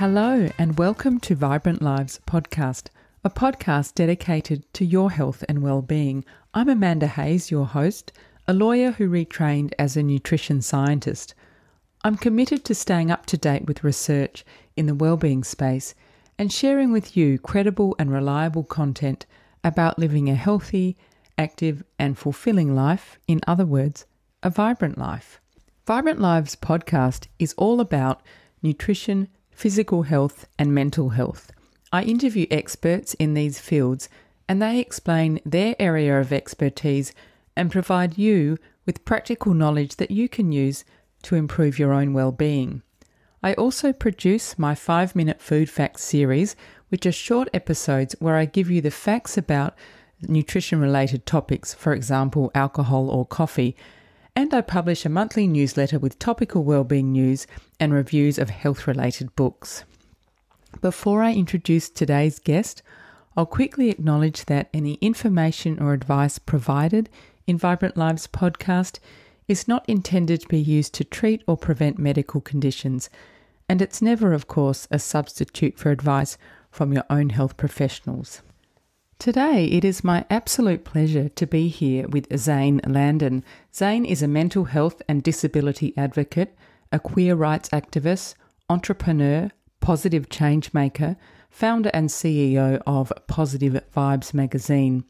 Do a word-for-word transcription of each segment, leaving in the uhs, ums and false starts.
Hello and welcome to Vibrant Lives Podcast, a podcast dedicated to your health and well-being. I'm Amanda Hayes, your host, a lawyer who retrained as a nutrition scientist. I'm committed to staying up to date with research in the well-being space and sharing with you credible and reliable content about living a healthy, active and fulfilling life, in other words, a vibrant life. Vibrant Lives Podcast is all about nutrition, physical health and mental health. I interview experts in these fields and they explain their area of expertise and provide you with practical knowledge that you can use to improve your own well-being. I also produce my five-minute food facts series, which are short episodes where I give you the facts about nutrition-related topics, for example, alcohol or coffee, and I publish a monthly newsletter with topical wellbeing news and reviews of health-related books. Before I introduce today's guest, I'll quickly acknowledge that any information or advice provided in Vibrant Lives Podcast is not intended to be used to treat or prevent medical conditions, and it's never, of course, a substitute for advice from your own health professionals. Today, it is my absolute pleasure to be here with Zane Landin. Zane is a mental health and disability advocate, a queer rights activist, entrepreneur, positive changemaker, founder and C E O of Positive Vibes Magazine.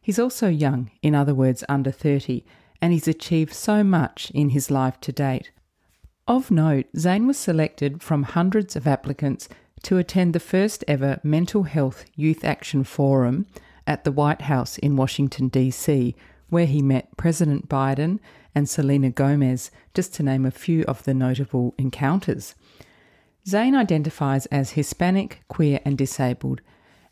He's also young, in other words, under thirty, and he's achieved so much in his life to date. Of note, Zane was selected from hundreds of applicants to attend the first ever Mental Health Youth Action Forum at the White House in Washington, D C, where he met President Biden and Selena Gomez, just to name a few of the notable encounters. Zane identifies as Hispanic, queer and disabled,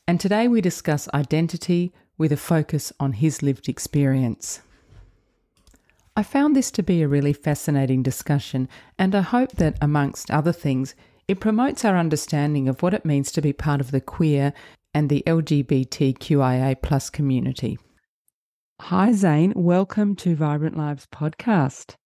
and today we discuss identity with a focus on his lived experience. I found this to be a really fascinating discussion, and I hope that, amongst other things, it promotes our understanding of what it means to be part of the queer and the L G B T Q I A plus community. Hi, Zane. Welcome to Vibrant Lives Podcast.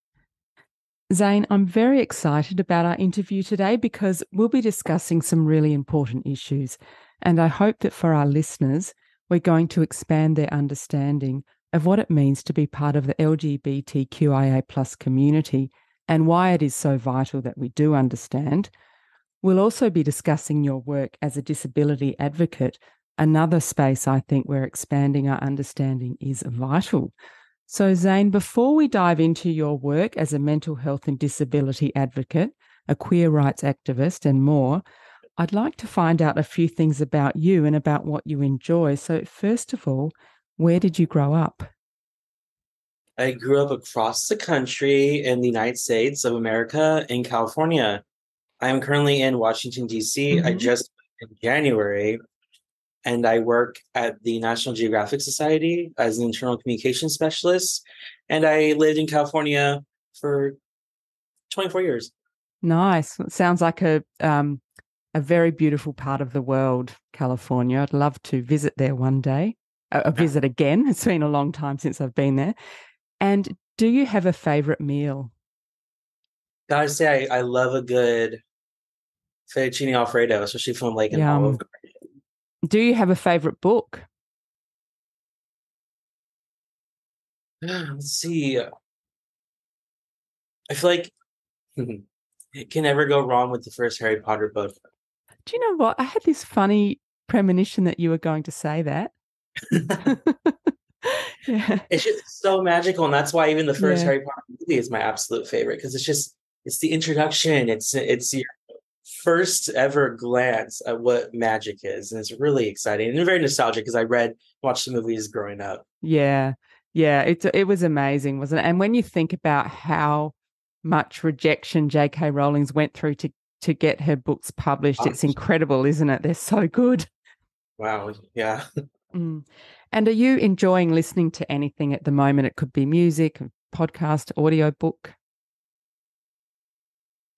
Zane, I'm very excited about our interview today because we'll be discussing some really important issues, and I hope that for our listeners, we're going to expand their understanding of what it means to be part of the L G B T Q I A plus community and why it is so vital that we do understand. We'll also be discussing your work as a disability advocate, another space I think where expanding our understanding is vital. So, Zane, before we dive into your work as a mental health and disability advocate, a queer rights activist and more, I'd like to find out a few things about you and about what you enjoy. So, first of all, where did you grow up? I grew up across the country in the United States of America in California. I'm currently in Washington, D C. Mm-hmm. I just moved in January, and I work at the National Geographic Society as an internal communication specialist. And I lived in California for twenty-four years. Nice. It sounds like a um, a very beautiful part of the world, California. I'd love to visit there one day, a, a visit again. It's been a long time since I've been there. And do you have a favorite meal? Gotta say, I, I love a good fettuccine alfredo, especially from like an olive garden. Do you have a favorite book? Let's see. I feel like it can never go wrong with the first Harry Potter book. Do you know what? I had this funny premonition that you were going to say that. Yeah. It's just so magical, and that's why even the first yeah. Harry Potter movie is my absolute favorite, because it's just it's the introduction. It's it's your first ever glance at what magic is, and it's really exciting and very nostalgic because I read, watched the movies growing up. Yeah, yeah, it it was amazing, wasn't it? And when you think about how much rejection J K Rowling's went through to to get her books published, oh, it's incredible, isn't it? They're so good. Wow. Yeah. Mm. And are you enjoying listening to anything at the moment? It could be music, podcast, audiobook.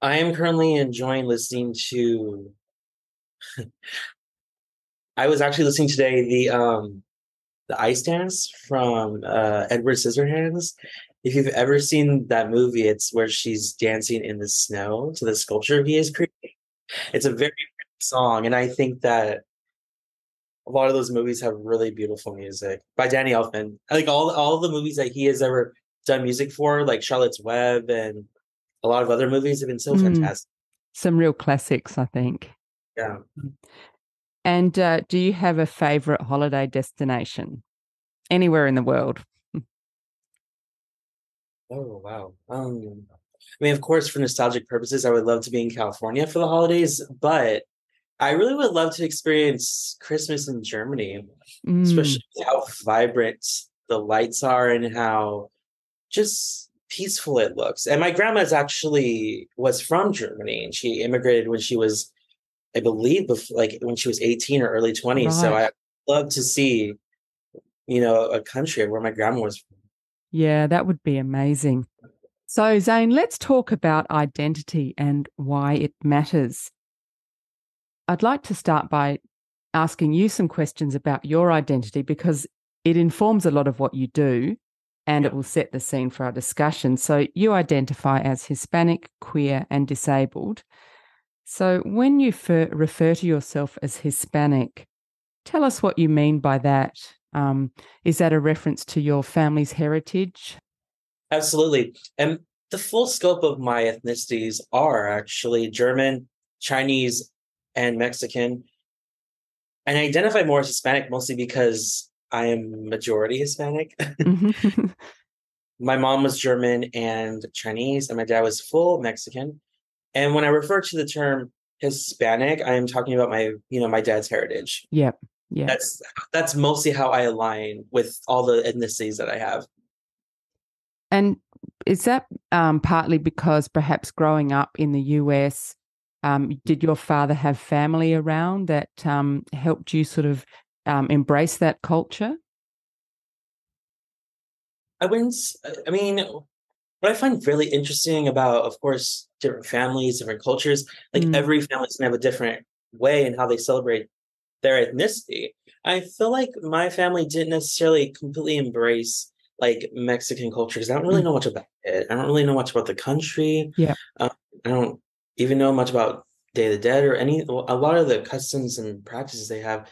I am currently enjoying listening to... I was actually listening today the um, the Ice Dance from uh, Edward Scissorhands. If you've ever seen that movie, it's where she's dancing in the snow to the sculpture he is creating. It's a very pretty song. And I think that a lot of those movies have really beautiful music by Danny Elfman. Like all, all the movies that he has ever done music for, like Charlotte's Web and a lot of other movies, have been so mm. fantastic. Some real classics, I think. Yeah. And uh, do you have a favorite holiday destination anywhere in the world? Oh, wow. Um, I mean, of course, for nostalgic purposes, I would love to be in California for the holidays, but I really would love to experience Christmas in Germany, mm. especially how vibrant the lights are and how just peaceful it looks. And my grandma's actually was from Germany, and she immigrated when she was, I believe, before, like when she was eighteen or early twenties. Right. So I love to see, you know, a country where my grandma was from. Yeah, that would be amazing. So, Zane, let's talk about identity and why it matters. I'd like to start by asking you some questions about your identity, because it informs a lot of what you do and it will set the scene for our discussion. So you identify as Hispanic, queer and disabled. So when you fer- refer to yourself as Hispanic, tell us what you mean by that. Um, is that a reference to your family's heritage? Absolutely. And the full scope of my ethnicities are actually German, Chinese, and Mexican. And I identify more as Hispanic mostly because I am majority Hispanic. Mm-hmm. My mom was German and Chinese, and my dad was full Mexican. And when I refer to the term Hispanic, I am talking about my, you know, my dad's heritage. Yep. Yeah. That's that's mostly how I align with all the ethnicities that I have. And is that um, partly because perhaps growing up in the U S, um, did your father have family around that um, helped you sort of um, embrace that culture? I wouldn't, I mean, what I find really interesting about, of course, different families, different cultures, like mm. every family's gonna have a different way in how they celebrate their ethnicity. I feel like my family didn't necessarily completely embrace like Mexican culture because I don't really know much about it. I don't really know much about the country. Yeah, um, I don't even know much about Day of the Dead or any, a lot of the customs and practices they have,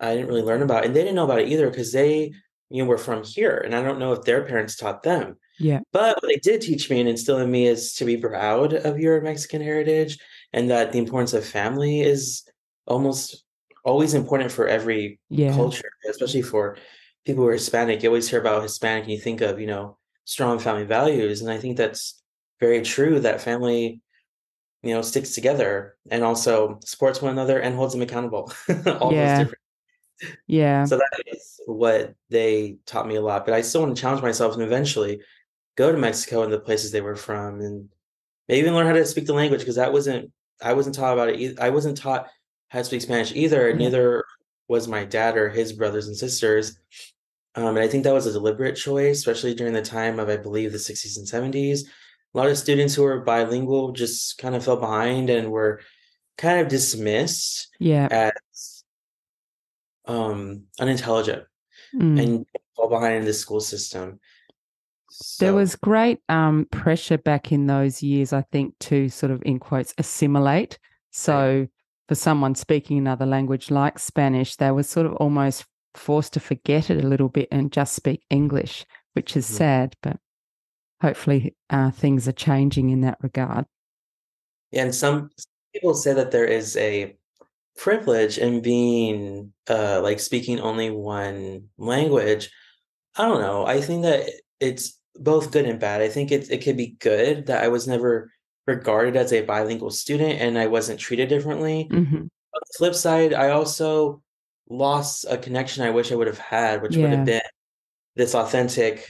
I didn't really learn about. And they didn't know about it either because they, you know, were from here. And I don't know if their parents taught them. Yeah. But what they did teach me and instill in me is to be proud of your Mexican heritage, and that the importance of family is almost always important for every yeah. culture, especially for people who are Hispanic. You always hear about Hispanic and you think of, you know, strong family values. And I think that's very true, that family, you know, sticks together and also supports one another and holds them accountable. All yeah. those different. Yeah. So that is what they taught me a lot. But I still want to challenge myself and eventually go to Mexico and the places they were from, and maybe even learn how to speak the language, because that wasn't, I wasn't taught about it either. I wasn't taught how to speak Spanish either. Mm-hmm. Neither was my dad or his brothers and sisters. Um, and I think that was a deliberate choice, especially during the time of, I believe, the sixties and seventies. A lot of students who were bilingual just kind of fell behind and were kind of dismissed yeah. as um, unintelligent mm. and fall behind in the school system. So. There was great um, pressure back in those years, I think, to sort of, in quotes, assimilate. So right. for someone speaking another language like Spanish, they were sort of almost forced to forget it a little bit and just speak English, which is mm-hmm. sad, but hopefully uh, things are changing in that regard. Yeah, and some people say that there is a privilege in being uh, like speaking only one language. I don't know. I think that it's both good and bad. I think it it could be good that I was never regarded as a bilingual student and I wasn't treated differently. Mm-hmm. On the flip side, I also lost a connection I wish I would have had, which yeah. would have been this authentic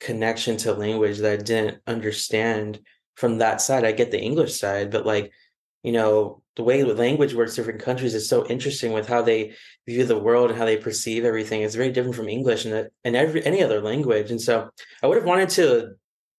connection to language that I didn't understand from that side. I get the English side, but like, you know, the way with language works different countries is so interesting with how they view the world and how they perceive everything. It's very different from English and, and every any other language. And so I would have wanted to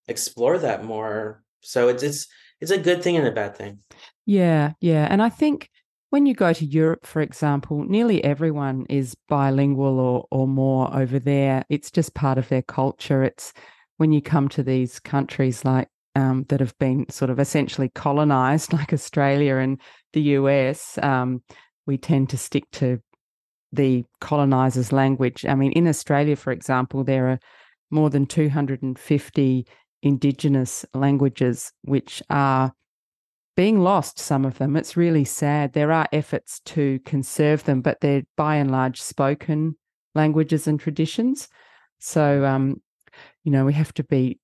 explore that more. So it's it's it's a good thing and a bad thing. Yeah, yeah. And I think when you go to Europe, for example, nearly everyone is bilingual or or more over there. It's just part of their culture. It's when you come to these countries like um, that have been sort of essentially colonized, like Australia and the U S, um, we tend to stick to the colonizer's language. I mean, in Australia, for example, there are more than two hundred fifty Indigenous languages which are being lost, some of them. It's really sad. There are efforts to conserve them, but they're by and large spoken languages and traditions. So, um, you know, we have to be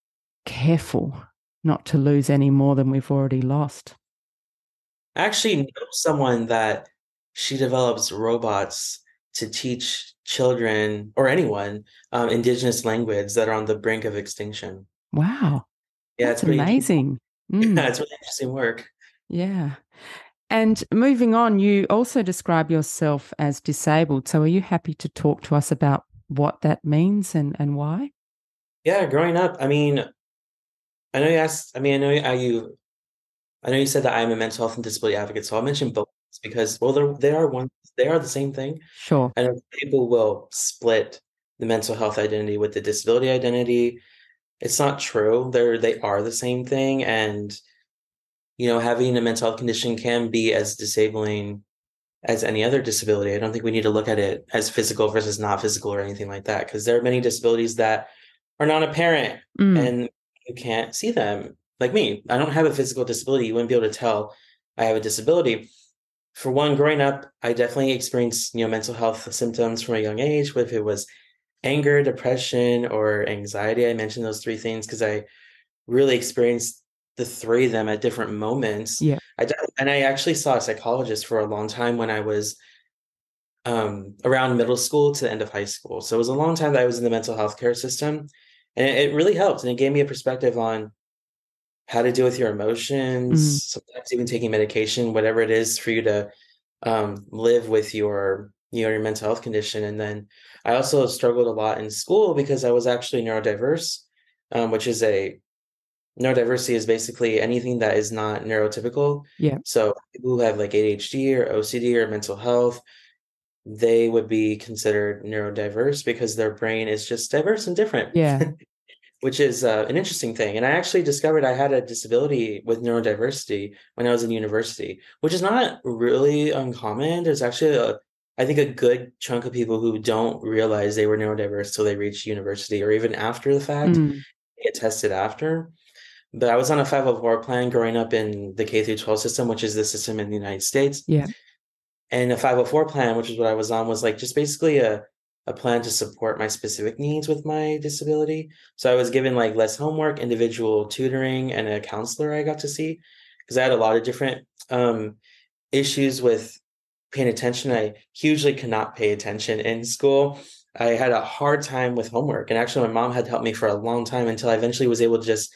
careful not to lose any more than we've already lost. I actually know someone that she develops robots to teach children or anyone um, Indigenous language that are on the brink of extinction. Wow. Yeah, that's it's pretty amazing. Mm. Yeah, it's really interesting work. Yeah. And moving on, you also describe yourself as disabled. So are you happy to talk to us about what that means and, and why? Yeah, growing up, I mean, I know you asked, I mean, I know you, I know you said that I'm a mental health and disability advocate. So I'll mention both because, well, they are one, they are the same thing. Sure. And people will split the mental health identity with the disability identity. It's not true. They're, they are the same thing. And, you know, having a mental health condition can be as disabling as any other disability. I don't think we need to look at it as physical versus not physical or anything like that, because there are many disabilities that are not apparent mm. and you can't see them. Like me, I don't have a physical disability. You wouldn't be able to tell I have a disability. For one, growing up, I definitely experienced, you know, mental health symptoms from a young age, whether it was anger, depression, or anxiety. I mentioned those three things because I really experienced the three of them at different moments. Yeah, I, and I actually saw a psychologist for a long time when I was um, around middle school to the end of high school. So it was a long time that I was in the mental health care system, and it, it really helped. And it gave me a perspective on how to deal with your emotions, mm-hmm. sometimes even taking medication, whatever it is for you to um, live with your you know, your mental health condition. And then I also struggled a lot in school because I was actually neurodiverse, um, which is a, neurodiversity is basically anything that is not neurotypical. Yeah. So people who have like A D H D or O C D or mental health, they would be considered neurodiverse because their brain is just diverse and different. Yeah. Which is uh, an interesting thing. And I actually discovered I had a disability with neurodiversity when I was in university, which is not really uncommon. There's actually a I think a good chunk of people who don't realize they were neurodiverse till they reach university or even after the fact, mm. get tested after. But I was on a five oh four plan growing up in the K through twelve system, which is the system in the United States. Yeah. And a five oh four plan, which is what I was on, was like just basically a, a plan to support my specific needs with my disability. So I was given like less homework, individual tutoring, and a counselor I got to see because I had a lot of different um, issues with paying attention. I hugely could not pay attention in school. I had a hard time with homework. And actually, my mom had helped me for a long time until I eventually was able to just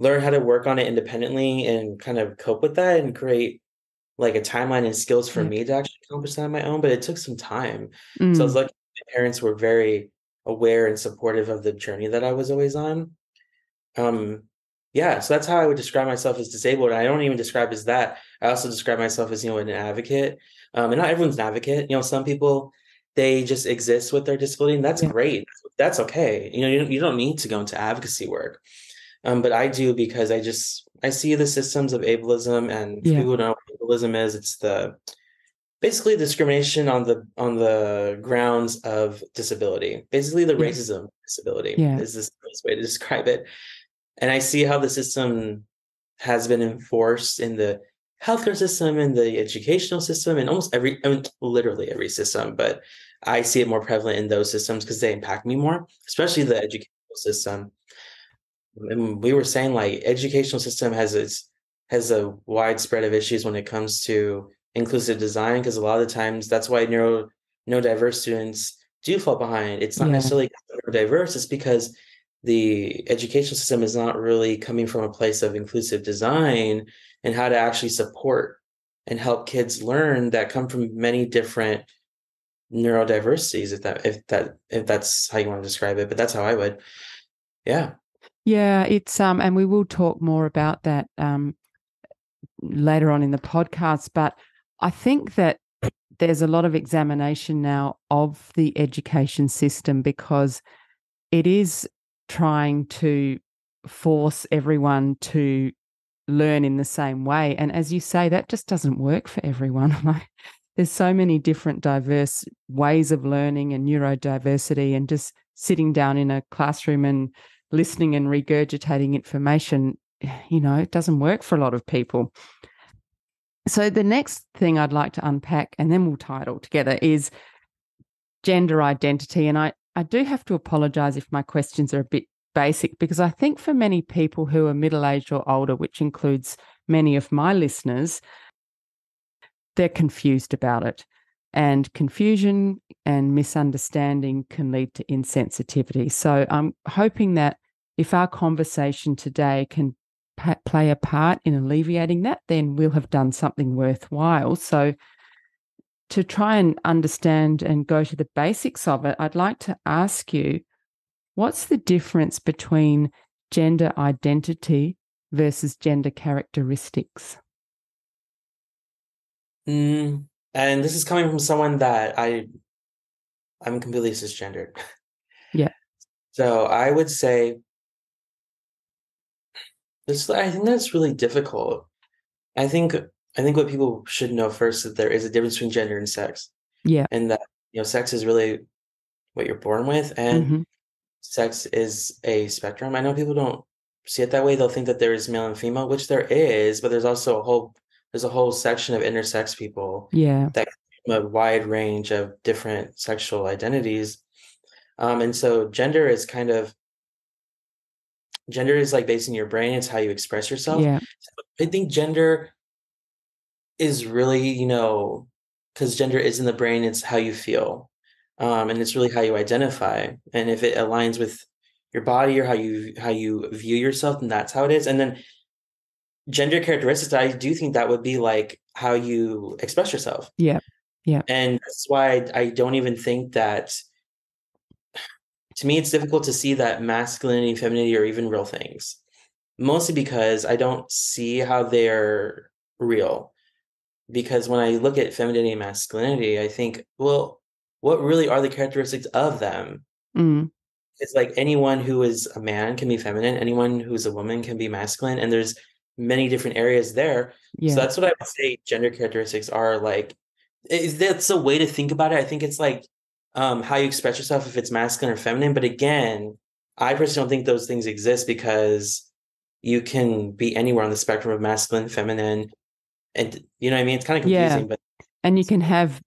learn how to work on it independently and kind of cope with that and create like a timeline and skills for mm. me to actually accomplish that on my own. But it took some time. Mm. So I was lucky my parents were very aware and supportive of the journey that I was always on. Um, yeah, so that's how I would describe myself as disabled. And I don't even describe as that. I also describe myself as, you know, an advocate. Um, and not everyone's an advocate. You know, some people, they just exist with their disability, and that's yeah. great. That's okay. You know, you don't, you don't need to go into advocacy work. Um, but I do because I just, I see the systems of ableism, and yeah. if people don't know what ableism is, it's the, basically discrimination on the, on the grounds of disability. Basically the yeah. racism of disability yeah. is the best way to describe it. And I see how the system has been enforced in the healthcare system and the educational system and almost every, I mean, literally every system, but I see it more prevalent in those systems because they impact me more, especially the educational system. And we were saying like educational system has its, has a widespread of issues when it comes to inclusive design, because a lot of the times that's why neuro, neurodiverse students do fall behind. It's not yeah. necessarily neurodiverse, it's because the educational system is not really coming from a place of inclusive design and how to actually support and help kids learn that come from many different neurodiversities, if that, if that, if that's how you want to describe it, but that's how I would. Yeah. Yeah. It's, um, and we will talk more about that, um, later on in the podcast, but I think that there's a lot of examination now of the education system because it is trying to force everyone to learn in the same way. And as you say, that just doesn't work for everyone. There's so many different diverse ways of learning and neurodiversity, and just sitting down in a classroom and listening and regurgitating information, you know, it doesn't work for a lot of people. So the next thing I'd like to unpack, and then we'll tie it all together, is gender identity. And I, I do have to apologise if my questions are a bit basic, because I think for many people who are middle-aged or older, which includes many of my listeners, they're confused about it. And confusion and misunderstanding can lead to insensitivity. So I'm hoping that if our conversation today can p- play a part in alleviating that, then we'll have done something worthwhile. So to try and understand and go to the basics of it, I'd like to ask you, what's the difference between gender identity versus gender characteristics? Mm, and this is coming from someone that I, I'm completely cisgendered. Yeah. So I would say this, I think that's really difficult. I think, I think what people should know first is that there is a difference between gender and sex. Yeah. And that, you know, sex is really what you're born with. And mm-hmm. sex is a spectrum. I know people don't see it that way. They'll think that there is male and female, which there is, but there's also a whole there's a whole section of intersex people. Yeah, that a wide range of different sexual identities, um, and so gender is kind of gender is like based in your brain. It's how you express yourself. Yeah, so I think gender is really, you know, because gender is in the brain. It's how you feel. Um, and it's really how you identify, and if it aligns with your body or how you how you view yourself, then that's how it is. And then gender characteristics, I do think that would be like how you express yourself. Yeah, yeah. And that's why I, I don't even think that. To me, it's difficult to see that masculinity and femininity are even real things, mostly because I don't see how they're real. Because when I look at femininity and masculinity, I think, well, what really are the characteristics of them? Mm. It's like anyone who is a man can be feminine. Anyone who is a woman can be masculine. And there's many different areas there. Yeah. So that's what I would say gender characteristics are like. Is that's a way to think about it. I think it's like um, how you express yourself, if it's masculine or feminine. But again, I personally don't think those things exist, because you can be anywhere on the spectrum of masculine, feminine. And you know what I mean? It's kind of confusing. Yeah. But and you can have,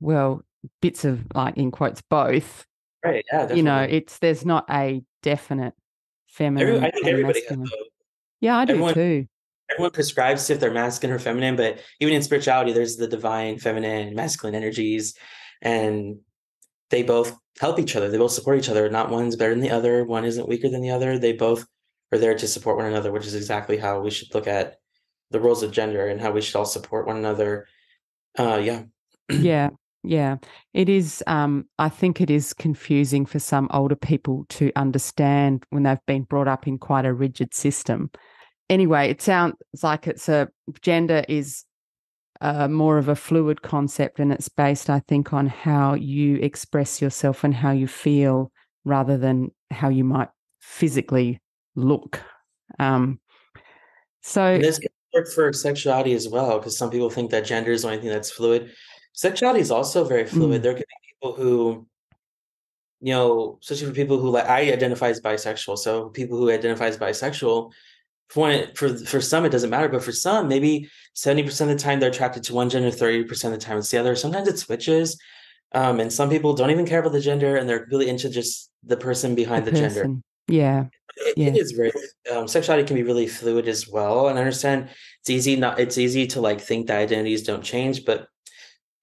well, bits of, like, in quotes, both, right? Yeah, definitely. You know, it's there's not a definite feminine. Every, I think everybody has both. Yeah, I do everyone, too. Everyone prescribes if they're masculine or feminine, but even in spirituality, there's the divine, feminine, masculine energies, and they both help each other. They both support each other. Not one's better than the other. One isn't weaker than the other. They both are there to support one another, which is exactly how we should look at the roles of gender and how we should all support one another. Uh, yeah. Yeah. Yeah, it is. Um, I think it is confusing for some older people to understand when they've been brought up in quite a rigid system. Anyway, it sounds like it's a gender is uh, more of a fluid concept, and it's based, I think, on how you express yourself and how you feel rather than how you might physically look. Um, so this can work for sexuality as well, because some people think that gender is the only thing that's fluid. Sexuality is also very fluid. Mm. There could be people who, you know, especially for people who, like, I identify as bisexual. So people who identify as bisexual, for one, for for some it doesn't matter, but for some, maybe seventy percent of the time they're attracted to one gender, thirty percent of the time it's the other. Sometimes it switches. Um, and some people don't even care about the gender, and they're really into just the person behind the, the person. gender. Yeah. It, yeah. it is very um, sexuality can be really fluid as well. And I understand it's easy not it's easy to like think that identities don't change, but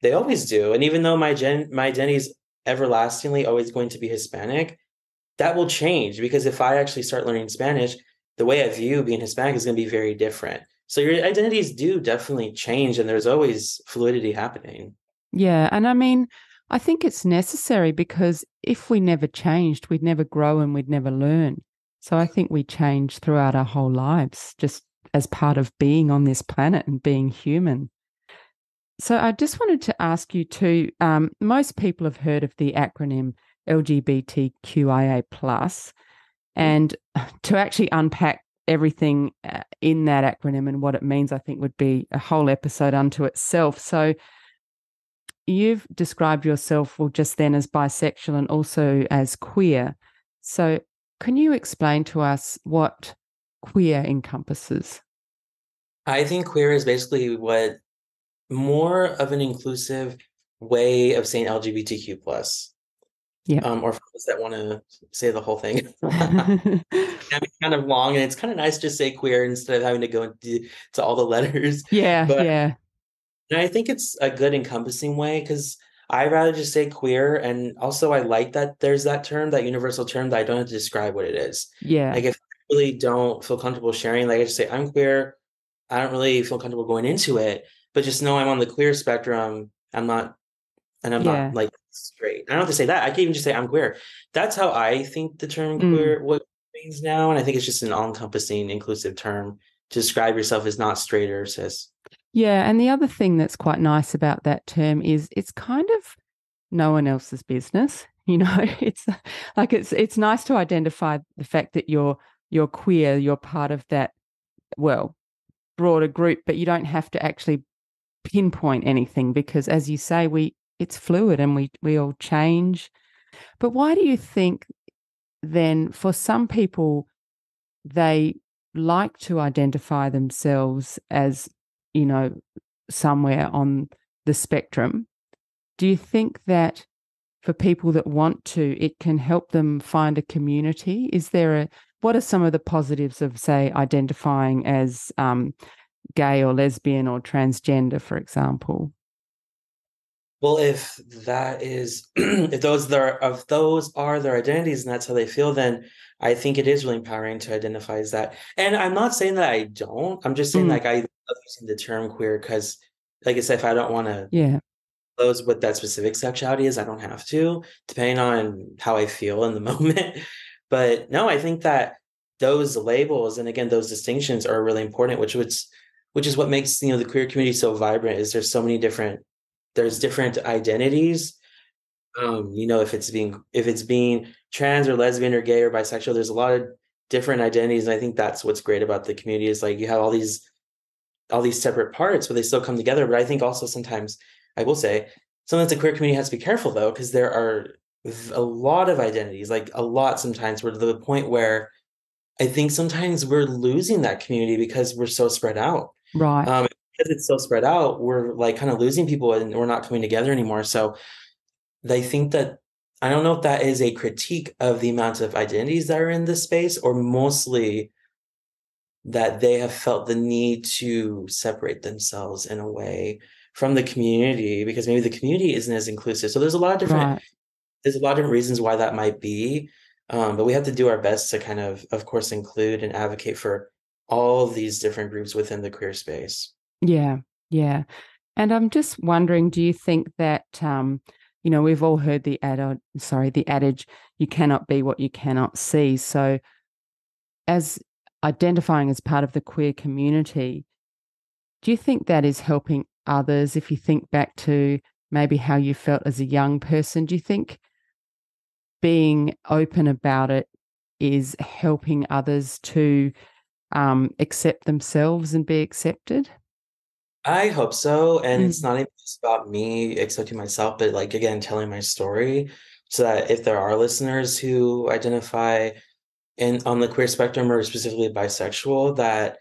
they always do. And even though my gen my identity is everlastingly always going to be Hispanic, that will change, because if I actually start learning Spanish, the way I view being Hispanic is going to be very different. So your identities do definitely change, and there's always fluidity happening. Yeah. And I mean, I think it's necessary, because if we never changed, we'd never grow and we'd never learn. So I think we change throughout our whole lives, just as part of being on this planet and being human. So I just wanted to ask you too, um, most people have heard of the acronym L G B T Q I A plus, And to actually unpack everything in that acronym and what it means, I think, would be a whole episode unto itself. So you've described yourself, well, just then, as bisexual and also as queer. So can you explain to us what queer encompasses? I think queer is basically what more of an inclusive way of saying L G B T Q plus. Yeah. Um, or for those that want to say the whole thing. It's kind of long, and it's kind of nice to say queer instead of having to go into to all the letters. Yeah, but, yeah. And I think it's a good encompassing way, because I'd rather just say queer. And also I like that there's that term, that universal term, that I don't have to describe what it is. Yeah. Like if I really don't feel comfortable sharing, like I just say I'm queer. I don't really feel comfortable going into it, but just know I'm on the queer spectrum. I'm not, and I'm yeah. not like straight. I don't have to say that. I can even just say I'm queer. That's how I think the term mm. queer what means now. And I think it's just an all-encompassing, inclusive term to describe yourself as not straight or cis. Yeah. And the other thing that's quite nice about that term is it's kind of no one else's business. You know, it's like, it's, it's nice to identify the fact that you're, you're queer, you're part of that, well, broader group, but you don't have to actually pinpoint anything, because as you say, we, it's fluid and we, we all change. But why do you think then for some people, they like to identify themselves as, you know, somewhere on the spectrum? Do you think that for people that want to, it can help them find a community? Is there a, what are some of the positives of, say, identifying as um, gay or lesbian or transgender, for example? Well, if that is, if those are, if those are their identities and that's how they feel, then I think it is really empowering to identify as that. And I'm not saying that I don't. I'm just saying mm. like I love using the term queer because, like I said, if I don't want to yeah. close what that specific sexuality is, I don't have to, depending on how I feel in the moment. But no, I think that those labels and again those distinctions are really important, which which which is what makes, you know, the queer community so vibrant. Is there's so many different. There's different identities, um, you know, if it's being if it's being trans or lesbian or gay or bisexual, there's a lot of different identities. And I think that's what's great about the community is like you have all these all these separate parts, but they still come together. But I think also sometimes I will say sometimes the queer community has to be careful, though, because there are a lot of identities, like a lot sometimes we're to the point where I think sometimes we're losing that community because we're so spread out. Right. Um, Because it's so spread out, we're like kind of losing people and we're not coming together anymore. So they think that, I don't know if that is a critique of the amount of identities that are in this space, or mostly that they have felt the need to separate themselves in a way from the community because maybe the community isn't as inclusive. So there's a lot of different, right. there's a lot of different reasons why that might be. Um, but we have to do our best to kind of, of course, include and advocate for all of these different groups within the queer space. Yeah, yeah. And I'm just wondering, do you think that, um, you know, we've all heard the ad- sorry, the adage, you cannot be what you cannot see. So as identifying as part of the queer community, do you think that is helping others? If you think back to maybe how you felt as a young person, do you think being open about it is helping others to um, accept themselves and be accepted? I hope so. And mm. it's not even just about me accepting myself, but like, again, telling my story so that if there are listeners who identify in on the queer spectrum or specifically bisexual, that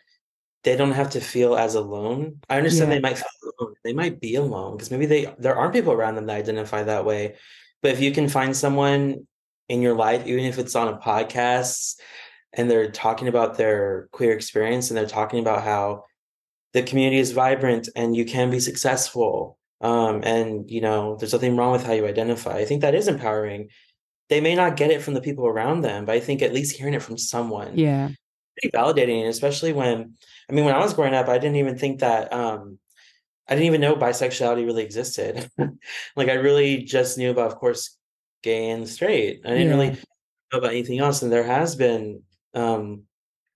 they don't have to feel as alone. I understand yeah. they might feel alone. They might be alone because maybe they there aren't people around them that identify that way. But if you can find someone in your life, even if it's on a podcast and they're talking about their queer experience and they're talking about how the community is vibrant and you can be successful. Um, and, you know, there's nothing wrong with how you identify. I think that is empowering. They may not get it from the people around them, but I think at least hearing it from someone. Yeah. Pretty validating, especially when, I mean, when I was growing up, I didn't even think that, um, I didn't even know bisexuality really existed. Like I really just knew about, of course, gay and straight. I didn't yeah. really know about anything else. And there has been, um,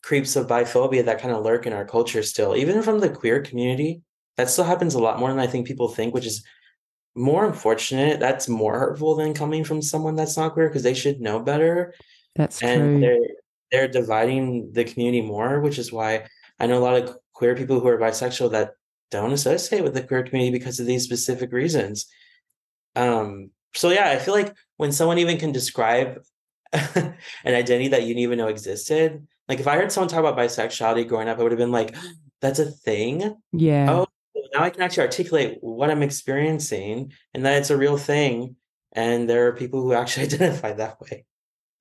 creeps of biphobia that kind of lurk in our culture still, even from the queer community. That still happens a lot more than I think people think, which is more unfortunate. That's more hurtful than coming from someone that's not queer because they should know better. That's and true. they're dividing the community more, which is why I know a lot of queer people who are bisexual that don't associate with the queer community because of these specific reasons. Um, so yeah, I feel like when someone even can describe an identity that you didn't even know existed, like if I heard someone talk about bisexuality growing up, I would have been like, that's a thing. Yeah. Oh, now I can actually articulate what I'm experiencing and that it's a real thing. And there are people who actually identify that way.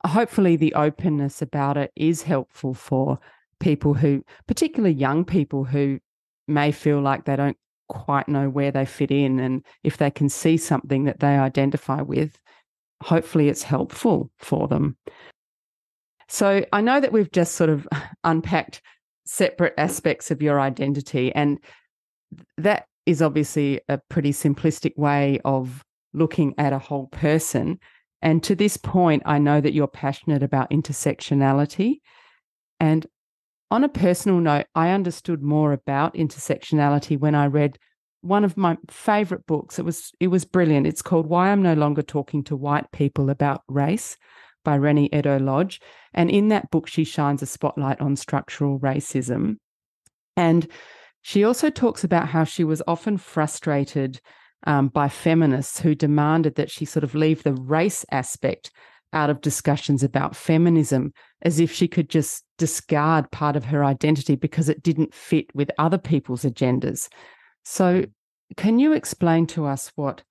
Hopefully the openness about it is helpful for people who, particularly young people who may feel like they don't quite know where they fit in. And if they can see something that they identify with, hopefully it's helpful for them. So I know that we've just sort of unpacked separate aspects of your identity, and that is obviously a pretty simplistic way of looking at a whole person. And to this point, I know that you're passionate about intersectionality. And on a personal note, I understood more about intersectionality when I read one of my favourite books. It was it was brilliant. It's called Why I'm No Longer Talking to White People About Race by Reni Edo-Lodge. And in that book, she shines a spotlight on structural racism. And she also talks about how she was often frustrated um, by feminists who demanded that she sort of leave the race aspect out of discussions about feminism, as if she could just discard part of her identity because it didn't fit with other people's agendas. So can you explain to us what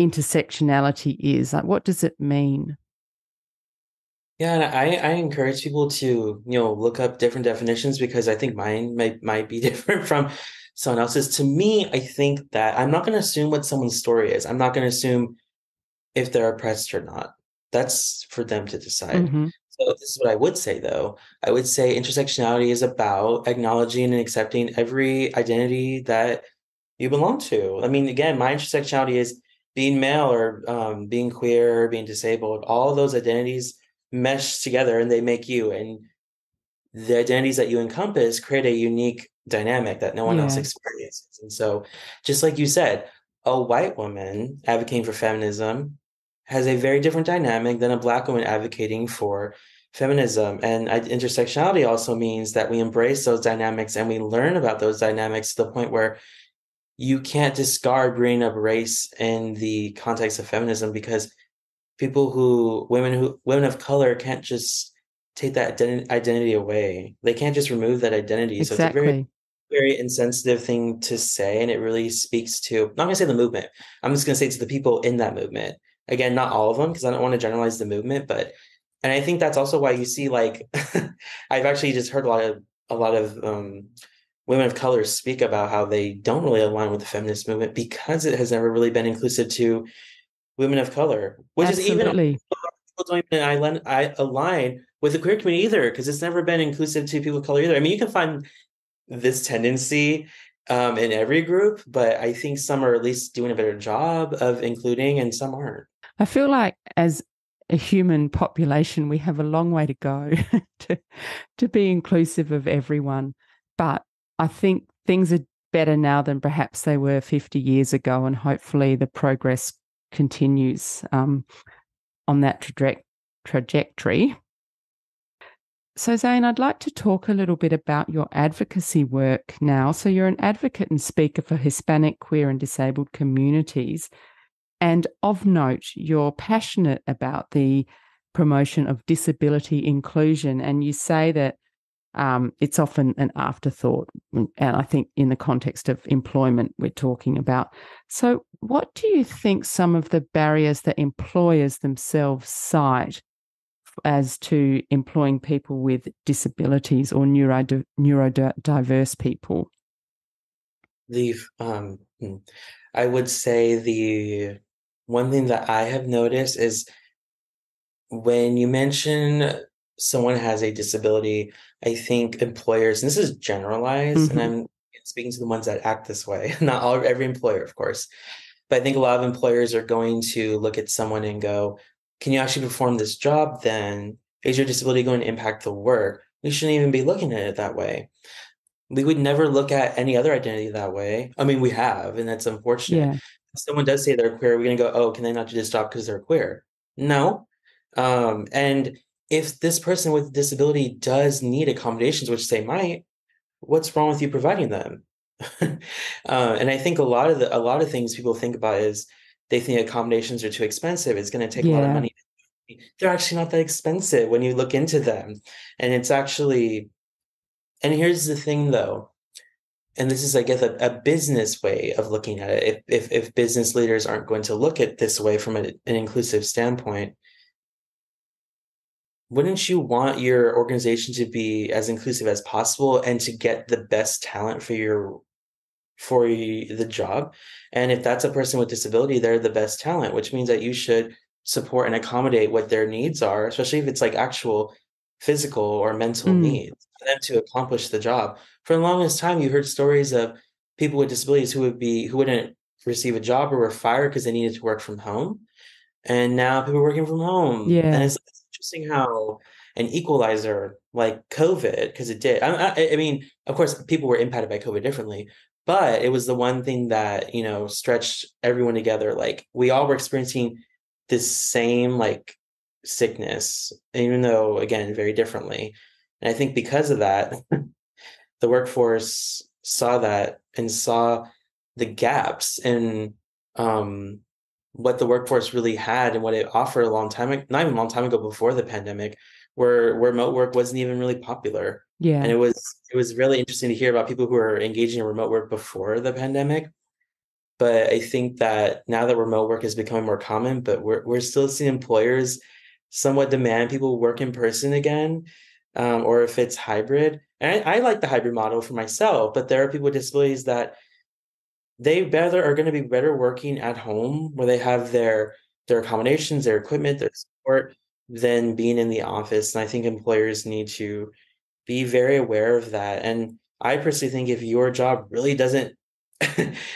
intersectionality is? Like, what does it mean? Yeah, and I, I encourage people to, you know, look up different definitions, because I think mine might, might be different from someone else's. To me, I think that I'm not going to assume what someone's story is. I'm not going to assume if they're oppressed or not. That's for them to decide. Mm-hmm. So this is what I would say, though. I would say intersectionality is about acknowledging and accepting every identity that you belong to. I mean, again, my intersectionality is being male or um, being queer, being disabled. All those identities mesh together and they make you. And the identities that you encompass create a unique dynamic that no one yeah. else experiences. And so just like you said, a white woman advocating for feminism has a very different dynamic than a Black woman advocating for feminism. And intersectionality also means that we embrace those dynamics and we learn about those dynamics to the point where you can't discard bringing up race in the context of feminism, because people who, women who, women of color can't just take that ident- identity away. They can't just remove that identity. Exactly. So it's a very, very insensitive thing to say. And it really speaks to, I'm not gonna say the movement, I'm just gonna say to the people in that movement. Again, not all of them, because I don't want to generalize the movement, but, and I think that's also why you see, like, I've actually just heard a lot of, a lot of um, women of color speak about how they don't really align with the feminist movement because it has never really been inclusive to women of color, which Absolutely. Is even, people don't even align, I align with the queer community either, because it's never been inclusive to people of color either. I mean, you can find this tendency um, in every group, but I think some are at least doing a better job of including and some aren't. I feel like as a human population, we have a long way to go to, to be inclusive of everyone. But I think things are better now than perhaps they were fifty years ago, and hopefully the progress continues um, on that traje- trajectory. So, Zane, I'd like to talk a little bit about your advocacy work now. So you're an advocate and speaker for Hispanic, queer and disabled communities. And of note, you're passionate about the promotion of disability inclusion, and you say that um, it's often an afterthought, and I think in the context of employment we're talking about. So what do you think some of the barriers that employers themselves cite as to employing people with disabilities or neurod- neurodiverse people? The, um, I would say the... one thing that I have noticed is when you mention someone has a disability, I think employers, and this is generalized, mm-hmm. and I'm speaking to the ones that act this way, not all, every employer, of course, but I think a lot of employers are going to look at someone and go, can you actually perform this job then? Is your disability going to impact the work? We shouldn't even be looking at it that way. We would never look at any other identity that way. I mean, we have, and that's unfortunate. Yeah. Someone does say they're queer, we're going to go, oh, can they not do this job because they're queer? No. Um, and if this person with a disability does need accommodations, which they might, what's wrong with you providing them? uh, and I think a lot of the, a lot of things people think about is they think accommodations are too expensive. It's going to take yeah. a lot of money. They're actually not that expensive when you look into them. And it's actually, and here's the thing though, and this is, I guess, a, a business way of looking at it. If, if, if business leaders aren't going to look at this way from a, an inclusive standpoint, wouldn't you want your organization to be as inclusive as possible and to get the best talent for your, for the job? And if that's a person with disability, they're the best talent, which means that you should support and accommodate what their needs are, especially if it's like actual physical or mental mm. needs for them to accomplish the job. For the longest time, you heard stories of people with disabilities who would be, who wouldn't receive a job or were fired because they needed to work from home. And now people are working from home. Yeah. And it's, it's interesting how an equalizer like COVID, because it did, I, I, I mean, of course, people were impacted by COVID differently, but it was the one thing that, you know, stretched everyone together. Like we all were experiencing this same like sickness, even though, again, very differently. And I think because of that, the workforce saw that and saw the gaps in um, what the workforce really had and what it offered a long time ago, not even a long time ago before the pandemic, where, where remote work wasn't even really popular. Yeah. And it was, it was really interesting to hear about people who were engaging in remote work before the pandemic. But I think that now that remote work is becoming more common, but we're we're still seeing employers somewhat demand people work in person again, um, or if it's hybrid. And I, I like the hybrid model for myself, but there are people with disabilities that they better are going to be better working at home where they have their their accommodations, their equipment, their support, than being in the office. And I think employers need to be very aware of that. And I personally think if your job really doesn't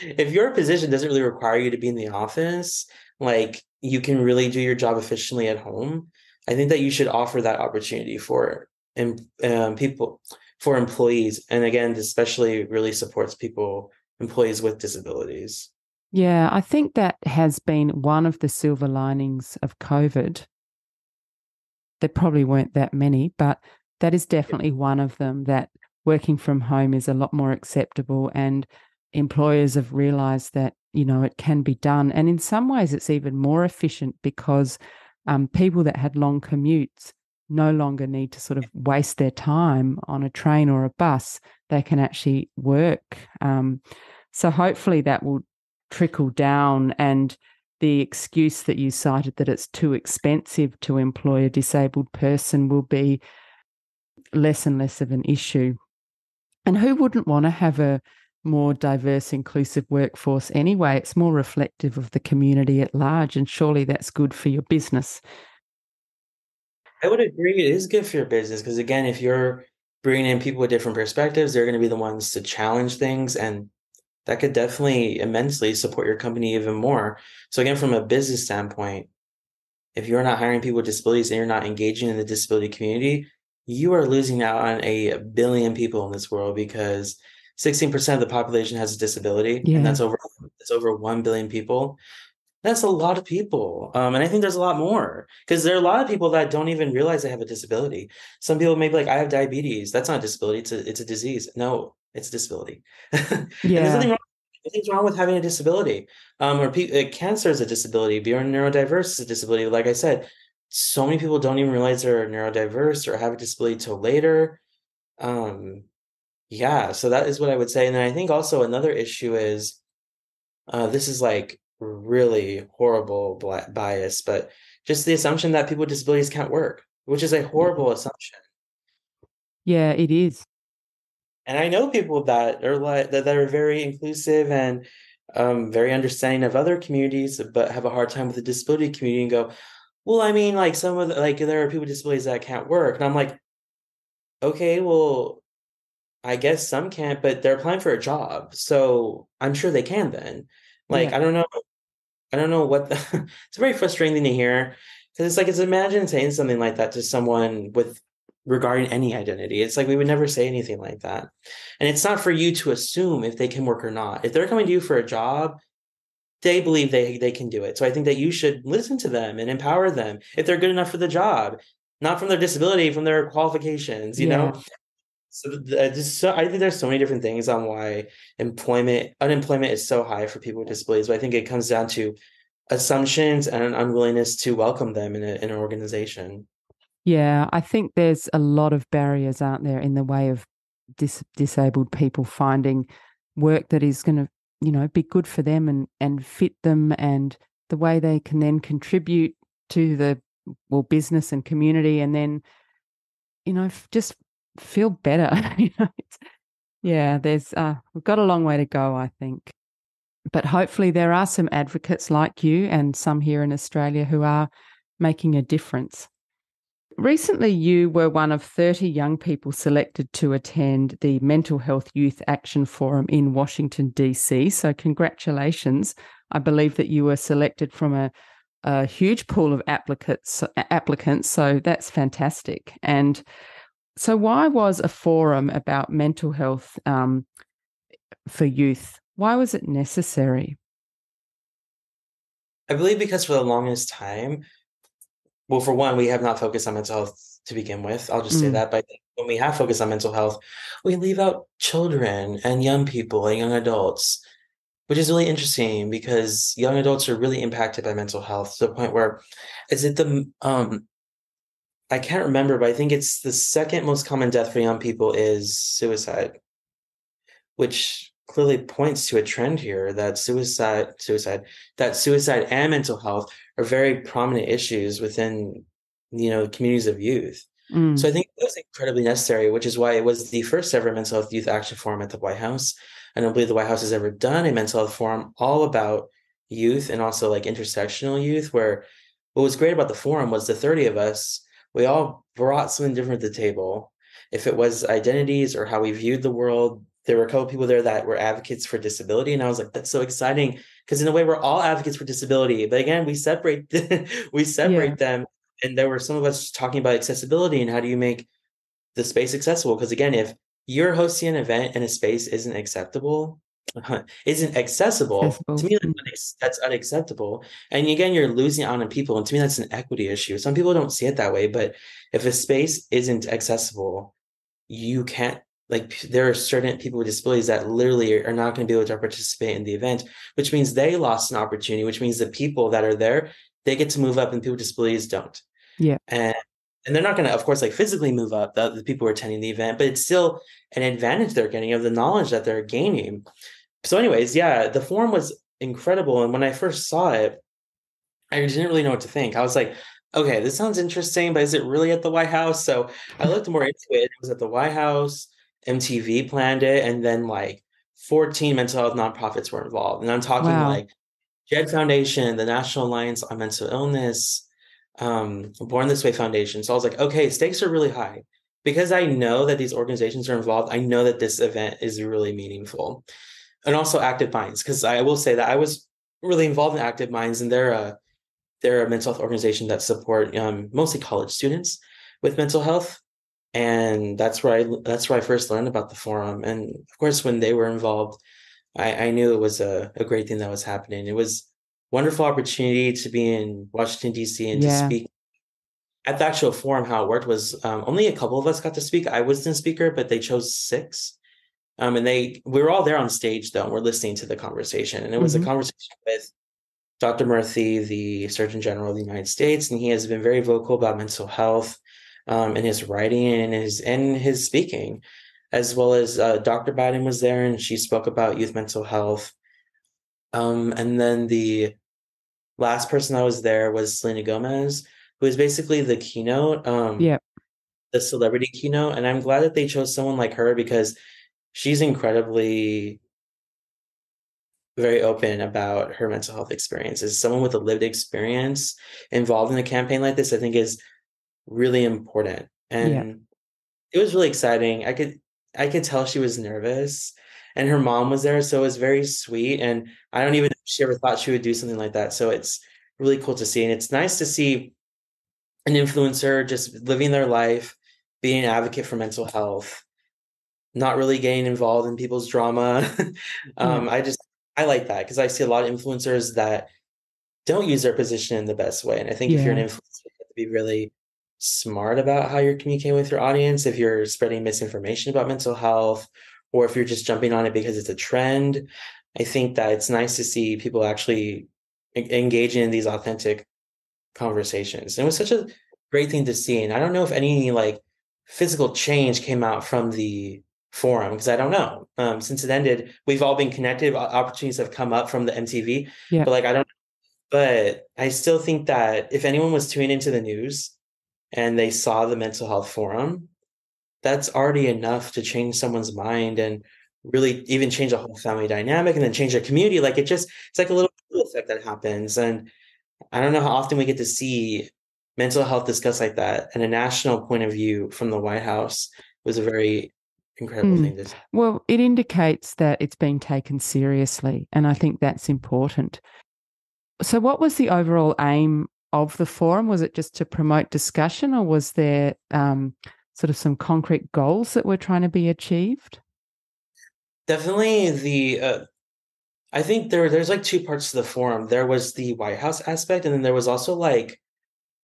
if your position doesn't really require you to be in the office, like you can really do your job efficiently at home. I think that you should offer that opportunity for and um, people, for employees. And again, this especially really supports people, employees with disabilities. Yeah, I think that has been one of the silver linings of COVID. There probably weren't that many, but that is definitely one of them, that working from home is a lot more acceptable and employers have realised that, you know, it can be done. And in some ways it's even more efficient because um, people that had long commutes no longer need to sort of waste their time on a train or a bus. They can actually work. Um, so hopefully that will trickle down. And the excuse that you cited that it's too expensive to employ a disabled person will be less and less of an issue. And who wouldn't want to have a more diverse, inclusive workforce anyway? It's more reflective of the community at large, and surely that's good for your business. I would agree it is good for your business because, again, if you're bringing in people with different perspectives, they're going to be the ones to challenge things, and that could definitely immensely support your company even more. So, again, from a business standpoint, if you're not hiring people with disabilities and you're not engaging in the disability community, you are losing out on a billion people in this world because sixteen percent of the population has a disability, yeah. and that's over that's over one billion people. That's a lot of people. Um, and I think there's a lot more because there are a lot of people that don't even realize they have a disability. Some people may be like, I have diabetes. That's not a disability. It's a, it's a disease. No, it's a disability. Yeah. There's nothing wrong, nothing's wrong with having a disability. Um, or pe- uh, cancer is a disability. Being neurodiverse is a disability. Like I said, so many people don't even realize they're neurodiverse or have a disability till later. Um Yeah, so that is what I would say. And then I think also another issue is, uh, this is like really horrible black bias, but just the assumption that people with disabilities can't work, which is a horrible assumption. Yeah, it is. And I know people that are like that, that are very inclusive and um, very understanding of other communities, but have a hard time with the disability community and go, well, I mean, like some of the, like there are people with disabilities that can't work. And I'm like, okay, well, I guess some can't, but they're applying for a job. So I'm sure they can then. Like, yeah. I don't know. I don't know what the, it's a very frustrating thing to hear. Cause it's like, it's imagine saying something like that to someone with regarding any identity. It's like, we would never say anything like that. And it's not for you to assume if they can work or not. If they're coming to you for a job, they believe they, they can do it. So I think that you should listen to them and empower them. If they're good enough for the job, not from their disability, from their qualifications, you yeah. know? So, the, just so I think there's so many different things on why employment, unemployment is so high for people with disabilities. But I think it comes down to assumptions and an unwillingness to welcome them in, a, in an organization. Yeah, I think there's a lot of barriers out there in the way of dis- disabled people finding work that is going to, you know, be good for them and, and fit them, and the way they can then contribute to the well business and community, and then, you know, just feel better. You know, yeah, there's uh, we've got a long way to go, I think. But hopefully there are some advocates like you and some here in Australia who are making a difference. Recently, you were one of thirty young people selected to attend the Mental Health Youth Action Forum in Washington, D C. So congratulations. I believe that you were selected from a, a huge pool of applicants, applicants, so that's fantastic. And so why was a forum about mental health um, for youth? Why was it necessary? I believe because for the longest time, well, for one, we have not focused on mental health to begin with. I'll just mm. say that. But when we have focused on mental health, we leave out children and young people and young adults, which is really interesting because young adults are really impacted by mental health to the point where, is it the, um, I can't remember, but I think it's the second most common death for young people is suicide, which clearly points to a trend here that suicide, suicide, that suicide and mental health are very prominent issues within, you know, communities of youth. Mm. So I think it was incredibly necessary, which is why it was the first ever Mental Health Youth Action Forum at the White House. I don't believe the White House has ever done a mental health forum all about youth and also like intersectional youth, where what was great about the forum was the thirty of us, we all brought something different to the table. If it was identities or how we viewed the world, there were a couple of people there that were advocates for disability. And I was like, that's so exciting. Because in a way, we're all advocates for disability. But again, we separate we separate yeah. them. And there were some of us talking about accessibility and how do you make the space accessible? Because again, if you're hosting an event and a space isn't acceptable, uh-huh, isn't accessible, accessible, to me, that's unacceptable. And again, you're losing out on people. And to me, that's an equity issue. Some people don't see it that way. But if a space isn't accessible, you can't. Like there are certain people with disabilities that literally are not going to be able to participate in the event, which means they lost an opportunity, which means the people that are there, they get to move up and people with disabilities don't. Yeah. And and they're not going to, of course, like physically move up, the, the people who are attending the event, but it's still an advantage they're getting of the knowledge that they're gaining. So anyways, yeah, the forum was incredible. And when I first saw it, I didn't really know what to think. I was like, okay, this sounds interesting, but is it really at the White House? So I looked more into it. It was at the White House. M T V planned it, and then like fourteen mental health nonprofits were involved. And I'm talking wow. like Jed Foundation, the National Alliance on Mental Illness, um, Born This Way Foundation. So I was like, okay, stakes are really high. Because I know that these organizations are involved, I know that this event is really meaningful. And also Active Minds, because I will say that I was really involved in Active Minds, and they're a, they're a mental health organization that support um, mostly college students with mental health. And that's where I that's where I first learned about the forum. And of course, when they were involved, I, I knew it was a, a great thing that was happening. It was a wonderful opportunity to be in Washington, D C and yeah. to speak at the actual forum. How it worked was um, only a couple of us got to speak. I wasn't a speaker, but they chose six. Um, and they we were all there on stage, though. And we're listening to the conversation. And it was mm-hmm. a conversation with Doctor Murthy, the Surgeon General of the United States. And he has been very vocal about mental health. Um, in his writing and his and his speaking, as well as uh, Doctor Biden was there, and she spoke about youth mental health. Um, and then the last person that was there was Selena Gomez, who is basically the keynote, um, yeah. the celebrity keynote. And I'm glad that they chose someone like her because she's incredibly very open about her mental health experiences. Someone with a lived experience involved in a campaign like this, I think, is really important. And yeah. it was really exciting. I could I could tell she was nervous, and her mom was there, so it was very sweet. And I don't even know if she ever thought she would do something like that. So it's really cool to see. And it's nice to see an influencer just living their life, being an advocate for mental health, not really getting involved in people's drama. um, mm-hmm. I just I like that because I see a lot of influencers that don't use their position in the best way. And I think yeah. if you're an influencer, you have to be really smart about how you're communicating with your audience, if you're spreading misinformation about mental health, or if you're just jumping on it because it's a trend. I think that it's nice to see people actually engaging in these authentic conversations. And it was such a great thing to see. And I don't know if any like physical change came out from the forum, because I don't know. Um, since it ended, we've all been connected. Opportunities have come up from the M T V, yeah. but like I don't. But I still think that if anyone was tuning into the news and they saw the mental health forum, that's already enough to change someone's mind and really even change a whole family dynamic and then change a community. Like it just, it's like a little effect that happens. And I don't know how often we get to see mental health discussed like that. And a national point of view from the White House was a very incredible mm. thing to see. Well, it indicates that it's being taken seriously. And I think that's important. So what was the overall aim of the forum? Was it just to promote discussion, or was there um, sort of some concrete goals that were trying to be achieved? Definitely the, uh, I think there there's like two parts to the forum. There was the White House aspect, and then there was also like,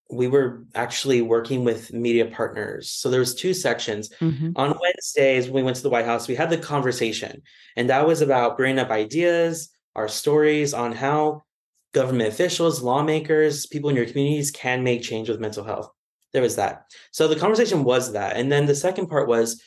we were actually working with media partners. So there was two sections. Mm-hmm. On Wednesdays, when we went to the White House, we had the conversation, and that was about bringing up ideas, our stories on how government officials, lawmakers, people in your communities can make change with mental health. There was that. So the conversation was that. And then the second part was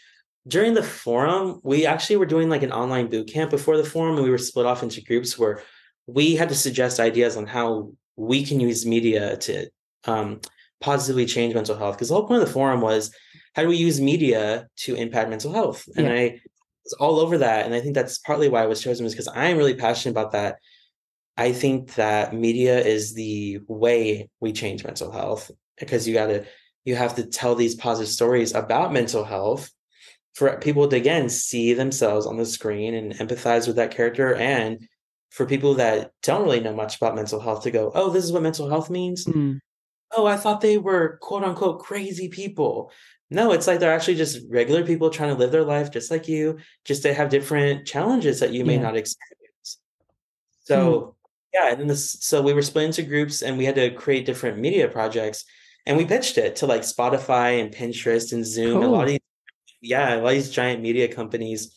during the forum, we actually were doing like an online boot camp before the forum, and we were split off into groups where we had to suggest ideas on how we can use media to um, positively change mental health. Because the whole point of the forum was, how do we use media to impact mental health? And yeah. I was all over that. And I think that's partly why I was chosen, was because I am really passionate about that. I think that media is the way we change mental health, because you gotta, you have to tell these positive stories about mental health for people to, again, see themselves on the screen and empathize with that character. And for people that don't really know much about mental health to go, oh, this is what mental health means. Mm. Oh, I thought they were quote unquote crazy people. No, it's like they're actually just regular people trying to live their life just like you, just to have different challenges that you may yeah. not experience. So. Mm. Yeah, and then this, so we were split into groups, and we had to create different media projects, and we pitched it to like Spotify and Pinterest and Zoom, cool. and a lot of these, yeah, a lot of these giant media companies.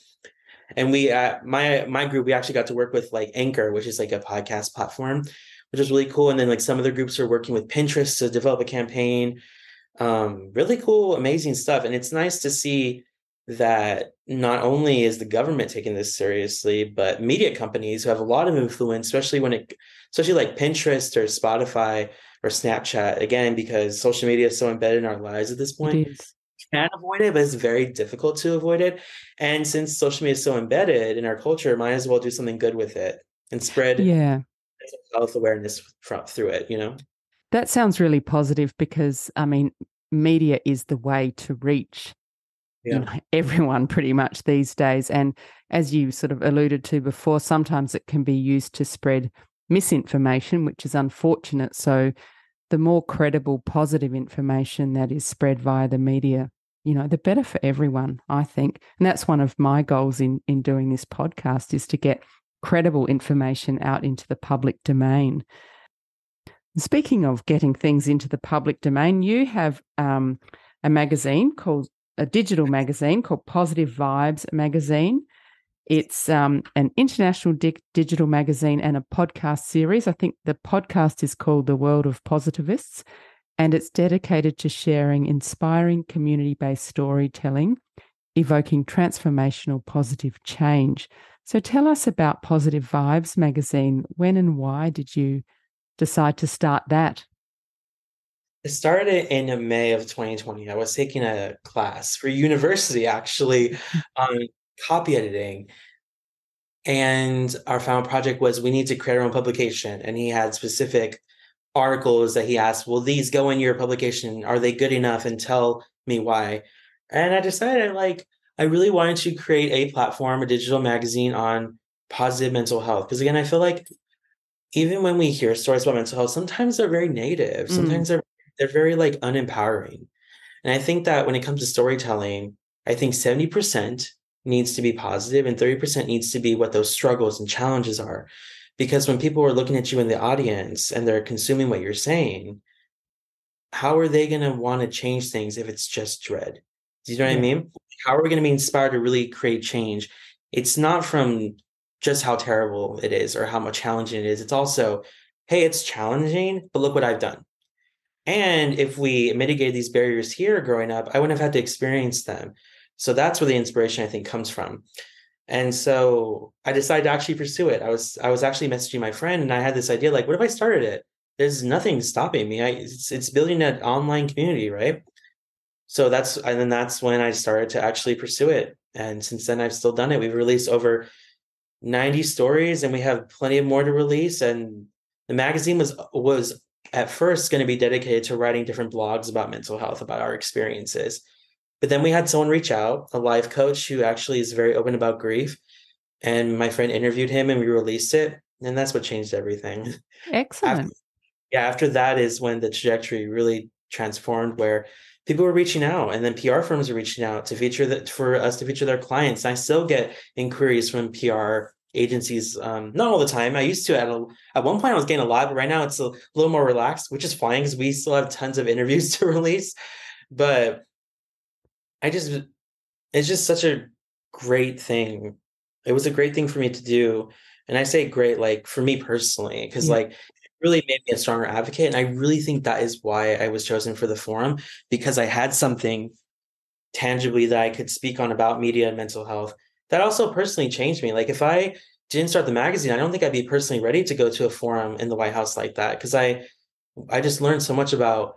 And we, uh, my my group, we actually got to work with like Anchor, which is like a podcast platform, which is really cool. And then like some of the groups are working with Pinterest to develop a campaign. Um, really cool, amazing stuff, and it's nice to see that not only is the government taking this seriously, but media companies who have a lot of influence, especially when it, especially like Pinterest or Spotify or Snapchat, again, because social media is so embedded in our lives at this point, you can avoid it, but it's very difficult to avoid it. And since social media is so embedded in our culture, might as well do something good with it and spread yeah. health awareness through it, you know? That sounds really positive, because, I mean, media is the way to reach Yeah. you know, everyone pretty much these days. And as you sort of alluded to before, sometimes it can be used to spread misinformation, which is unfortunate. So the more credible, positive information that is spread via the media, you know, the better for everyone, I think. And that's one of my goals in, in doing this podcast, is to get credible information out into the public domain. Speaking of getting things into the public domain, you have um, a magazine called a digital magazine called Positive Vibes Magazine. It's um, an international di- digital magazine and a podcast series. I think the podcast is called The World of Positivists, and it's dedicated to sharing inspiring community-based storytelling, evoking transformational positive change. So tell us about Positive Vibes Magazine. When and why did you decide to start that? It started in May of twenty twenty. I was taking a class for university, actually, on copy editing. And our final project was, we need to create our own publication. And he had specific articles that he asked, will these go in your publication? Are they good enough? And tell me why. And I decided, like, I really wanted to create a platform, a digital magazine on positive mental health. Because, again, I feel like even when we hear stories about mental health, sometimes they're very negative. Sometimes mm. they're They're very like unempowering. And I think that when it comes to storytelling, I think seventy percent needs to be positive and thirty percent needs to be what those struggles and challenges are. Because when people are looking at you in the audience and they're consuming what you're saying, how are they going to want to change things if it's just dread? Do you know what yeah. I mean? How are we going to be inspired to really create change? It's not from just how terrible it is or how much challenging it is. It's also, hey, it's challenging, but look what I've done. And if we mitigated these barriers here growing up, I wouldn't have had to experience them. So that's where the inspiration, I think, comes from. And so I decided to actually pursue it. I was I was actually messaging my friend, and I had this idea, like, what if I started it? There's nothing stopping me. I, it's, it's building an online community, right? So that's, and then that's when I started to actually pursue it. And since then, I've still done it. We've released over ninety stories, and we have plenty of more to release. And the magazine was was at first going to be dedicated to writing different blogs about mental health, about our experiences. But then we had someone reach out, a life coach who actually is very open about grief. And my friend interviewed him, and we released it. And that's what changed everything. Excellent. After, yeah, after that is when the trajectory really transformed, where people were reaching out, and then P R firms are reaching out to feature that for us to feature their clients. And I still get inquiries from P R agencies, um, not all the time. I used to at a, at one point I was getting a lot, but right now it's a little more relaxed, which is fine because we still have tons of interviews to release. But I just, it's just such a great thing. It was a great thing for me to do. And I say great, like for me personally, because yeah. like it really made me a stronger advocate. And I really think that is why I was chosen for the forum, because I had something tangibly that I could speak on about media and mental health. That also personally changed me. Like if I didn't start the magazine, I don't think I'd be personally ready to go to a forum in the White House like that. Because I, I just learned so much about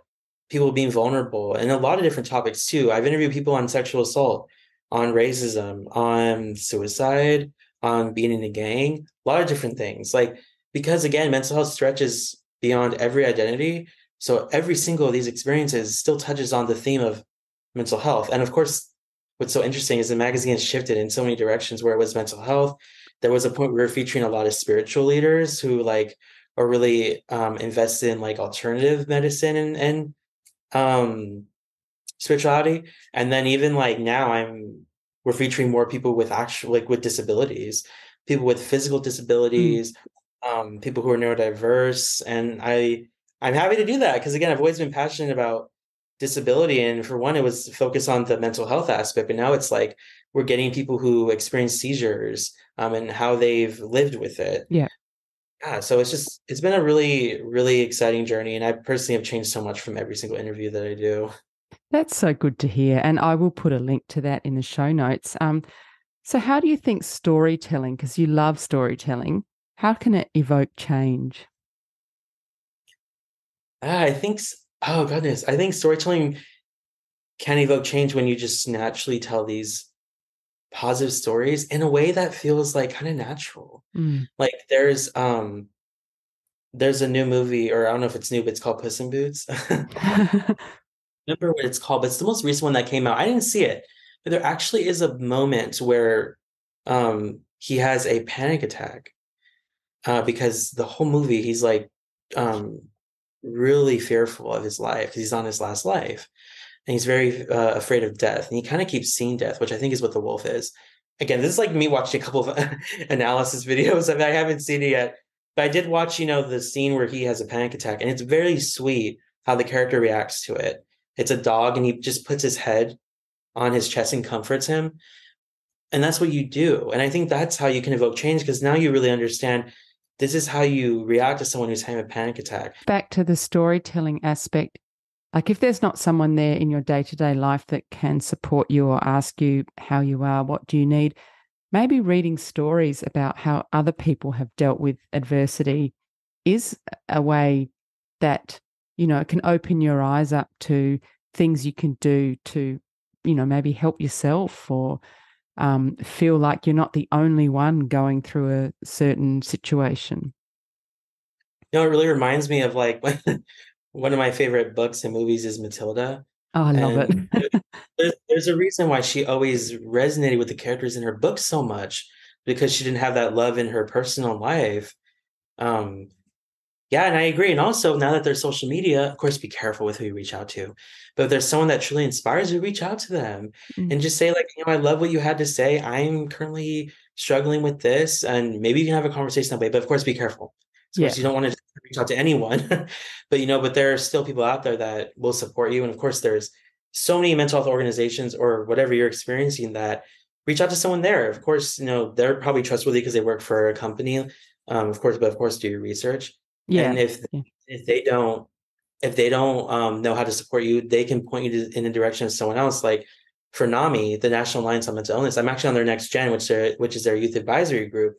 people being vulnerable and a lot of different topics too. I've interviewed people on sexual assault, on racism, on suicide, on being in a gang, a lot of different things. Like, because again, mental health stretches beyond every identity. So every single of these experiences still touches on the theme of mental health. And of course, what's so interesting is the magazine has shifted in so many directions where it was mental health. There was a point where we were featuring a lot of spiritual leaders who like are really um, invested in like alternative medicine and, and um spirituality. And then even like now I'm we're featuring more people with actual like with disabilities, people with physical disabilities, mm. um people who are neurodiverse. And I I'm happy to do that because again I've always been passionate about disability. And for one, it was focused on the mental health aspect, but now it's like we're getting people who experience seizures um and how they've lived with it. Yeah. Yeah, so it's just, it's been a really, really exciting journey. And I personally have changed so much from every single interview that I do. That's so good to hear. And I will put a link to that in the show notes. Um, so how do you think storytelling, because you love storytelling, how can it evoke change? I think, oh goodness, I think storytelling can evoke change when you just naturally tell these positive stories in a way that feels like kind of natural. Mm. Like there's um there's a new movie, or I don't know if it's new, but it's called Puss in Boots. I remember what it's called, but it's the most recent one that came out. I didn't see it, but there actually is a moment where um he has a panic attack uh because the whole movie he's like um really fearful of his life because he's on his last life. And he's very uh, afraid of death. And he kind of keeps seeing death, which I think is what the wolf is. Again, this is like me watching a couple of analysis videos. I mean, I haven't seen it yet. But I did watch, you know, the scene where he has a panic attack. And it's very sweet how the character reacts to it. It's a dog, and he just puts his head on his chest and comforts him. And that's what you do. And I think that's how you can evoke change, because now you really understand this is how you react to someone who's having a panic attack. Back to the storytelling aspect. Like if there's not someone there in your day-to-day life that can support you or ask you how you are, what do you need, maybe reading stories about how other people have dealt with adversity is a way that, you know, it can open your eyes up to things you can do to, you know, maybe help yourself or um, feel like you're not the only one going through a certain situation. You know, it really reminds me of like one of my favorite books and movies is Matilda. Oh, I love and it. there's, there's a reason why she always resonated with the characters in her book so much, because she didn't have that love in her personal life. Um, yeah, and I agree. And also, now that there's social media, of course, be careful with who you reach out to. But if there's someone that truly inspires you, reach out to them mm-hmm. and just say, like, you know, I love what you had to say. I'm currently struggling with this. And maybe you can have a conversation that way. But of course, be careful. Of course, yeah. you don't want to reach out to anyone, but, you know, but there are still people out there that will support you. And of course, there's so many mental health organizations or whatever you're experiencing that reach out to someone there. Of course, you know, they're probably trustworthy because they work for a company, um, of course, but of course, do your research. Yeah. And if, yeah. if they don't, if they don't um, know how to support you, they can point you to, in the direction of someone else. Like for NAMI, the National Alliance on Mental Illness, I'm actually on their Next Gen, which, which is their youth advisory group.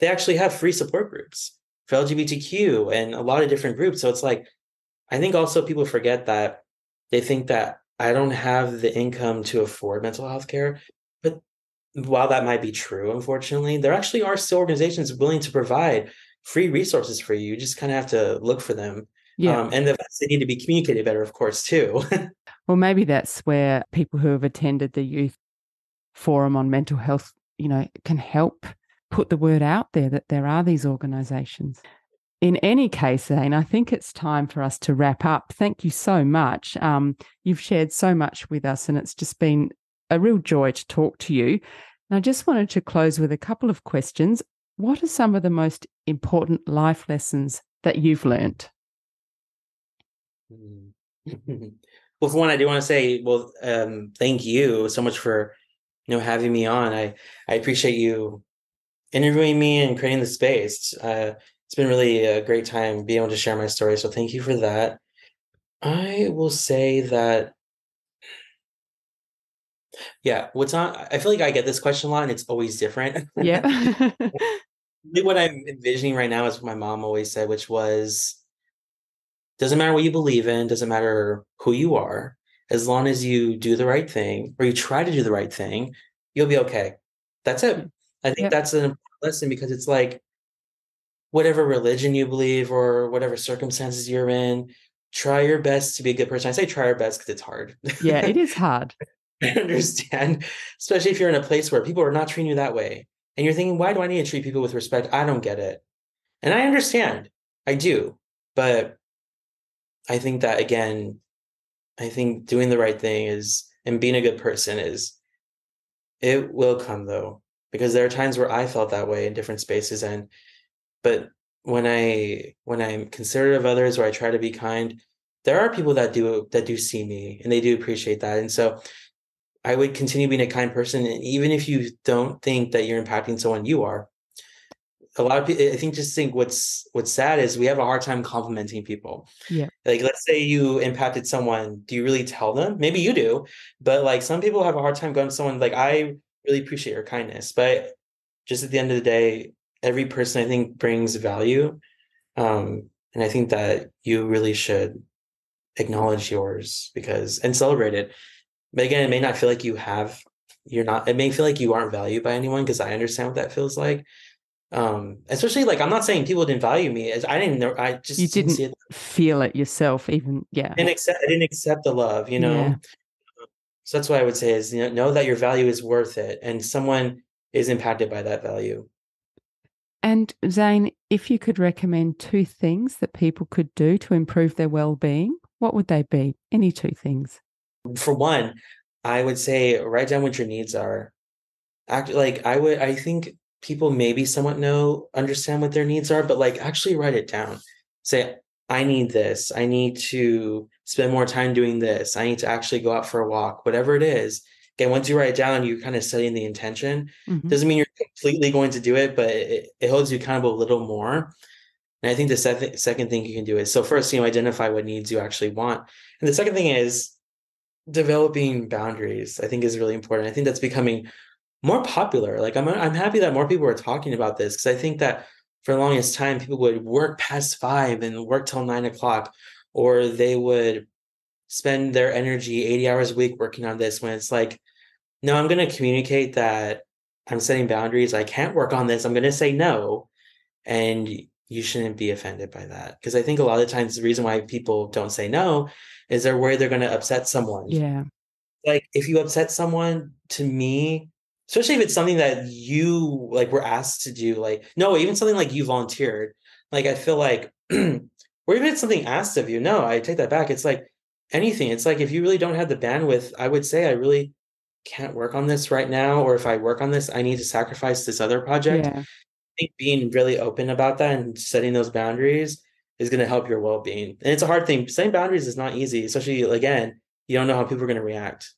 They actually have free support groups for L G B T Q and a lot of different groups. So it's like, I think also people forget that they think that I don't have the income to afford mental health care. But while that might be true, unfortunately, there actually are still organizations willing to provide free resources for you. You just kind of have to look for them. Yeah. Um, and the fact they need to be communicated better, of course, too. Well, maybe that's where people who have attended the Youth Forum on Mental Health, you know, can help put the word out there that there are these organisations. In any case, Zane, I think it's time for us to wrap up. Thank you so much. Um, you've shared so much with us, and it's just been a real joy to talk to you. And I just wanted to close with a couple of questions. What are some of the most important life lessons that you've learned? Well, for one, I do want to say, well, um, thank you so much for, you know, having me on. I, I appreciate you interviewing me and creating the space. Uh, it's been really a great time being able to share my story. So thank you for that. I will say that, yeah, what's on, I feel like I get this question a lot and it's always different. Yeah. What I'm envisioning right now is what my mom always said, which was, doesn't matter what you believe in, doesn't matter who you are, as long as you do the right thing or you try to do the right thing, you'll be okay. That's it. I think yeah. that's an important lesson, because it's like, whatever religion you believe or whatever circumstances you're in, try your best to be a good person. I say try your best because it's hard. Yeah, it is hard. I understand, especially if you're in a place where people are not treating you that way. And you're thinking, why do I need to treat people with respect? I don't get it. And I understand. I do. But I think that, again, I think doing the right thing is, and being a good person is, it will come though. Because there are times where I felt that way in different spaces. And, but when I, when I'm considerate of others, or I try to be kind, there are people that do, that do see me and they do appreciate that. And so I would continue being a kind person. And even if you don't think that you're impacting someone, you are. A lot of people, I think, just think what's, what's sad is we have a hard time complimenting people. Yeah. Like, let's say you impacted someone. Do you really tell them? Maybe you do, but like some people have a hard time going to someone like, I really appreciate your kindness. But just at the end of the day, every person, I think, brings value. Um, and I think that you really should acknowledge yours because, and celebrate it. But again, it may not feel like you have, you're not, it may feel like you aren't valued by anyone, because I understand what that feels like. Um, especially like, I'm not saying people didn't value me. I didn't know. I just you didn't, didn't see it. Feel it yourself, even. Yeah. And accept, I didn't accept the love, you know? Yeah. So that's what I would say is, you know, know that your value is worth it and someone is impacted by that value. And Zane, if you could recommend two things that people could do to improve their well-being, what would they be? Any two things? For one, I would say write down what your needs are. Act, like I would, I think people maybe somewhat know, understand what their needs are, but like actually write it down. Say, I need this. I need to spend more time doing this. I need to actually go out for a walk, whatever it is. Again, once you write it down, you're kind of setting the intention. Mm-hmm. Doesn't mean you're completely going to do it, but it, it holds you accountable a little more. And I think the sec- second thing you can do is, so first, you know, identify what needs you actually want. And the second thing is developing boundaries, I think, is really important. I think that's becoming more popular. Like I'm, I'm happy that more people are talking about this, because I think that for the longest time, people would work past five and work till nine o'clock, or they would spend their energy eighty hours a week working on this, when it's like, no, I'm going to communicate that I'm setting boundaries. I can't work on this. I'm going to say no. And you shouldn't be offended by that. Because I think a lot of times the reason why people don't say no is they're worried they're going to upset someone. Yeah. Like if you upset someone, to me, especially if it's something that you like were asked to do, like, no, even something like you volunteered, like, I feel like, or even it's something asked of you. No, I take that back. It's like anything. It's like, if you really don't have the bandwidth, I would say I really can't work on this right now. Or if I work on this, I need to sacrifice this other project. Yeah. think being really open about that and setting those boundaries is going to help your well-being. And it's a hard thing. Setting boundaries is not easy, especially, again, you don't know how people are going to react.